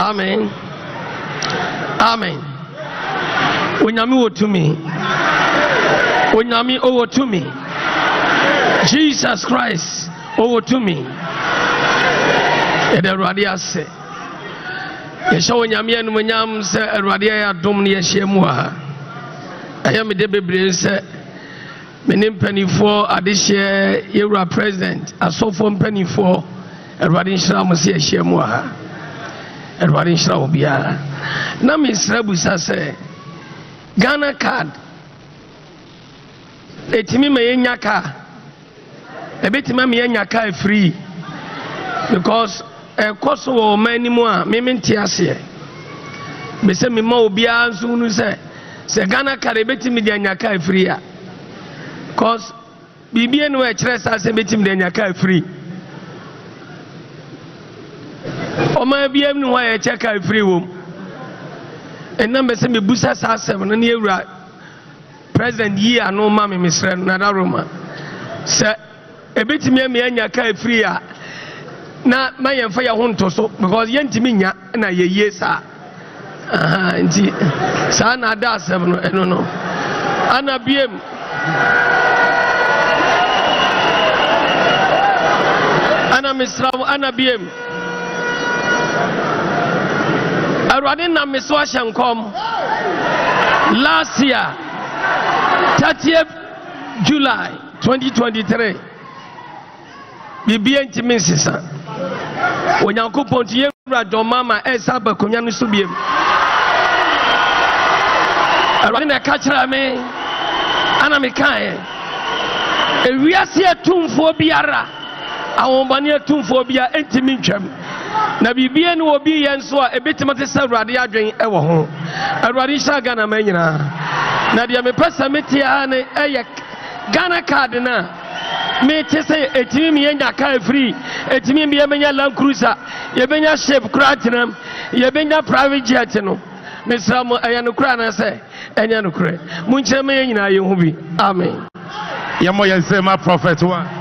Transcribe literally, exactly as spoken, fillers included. Amen. Amen. Onyame wo tumi. Onyame owo tumi. Jesus Christ owo tumi. Ede Awurade ase. Yesha onyame anum nyam se Awurade ya dom ne yehye mu ha. Eya me de bebre se menim panifo adehye yewura president asofo panifo Awurade nhyira mo se yehye mu ha. Awurade nhyira obia. Na me nsra busa se Ghana card. Etimi meyenya ka. Ebetimi meyenya ka free because e koso wo manimu a me mente ase. Me se me ma obi anso nu se se Ghana card ebetimi de anya ka free a. Because Bible no e kire sa se betimi de anya ka free. Oma biem no wa e check ka free wo. And number seven, Busa seven, and you President Ye and no mammy, Miss Nana Roma. Sir, a bit me and your car free. Now, my and fire won't so because Yentiminia and I, yes, sir. Ah, and see, Sana da seven, I don't know. Anna B M. Anna Miss Rao, Anna B M. Last year, thirtieth July twenty twenty-three, we began to miss it. When you go to your mama, and Sabbath, you can't be. I run in a catcher, me, and I'm a guy. If we are here, two for Biara, I want one year, two for Biara, and Timichem. Na bibie no obi yenso a ebetima te sawrade adwen ewo ho awrade sha Ghana man nyina na dia me pesa mete a ne eye Ghana card na me te se etimi me nya car free etimi me nya Land Cruiser ye benya shape kratinam ye benya private jet no me sram eye no kra na se enya no kra munche me nyina ye ho bi amen ye mo ye se ma prophet wa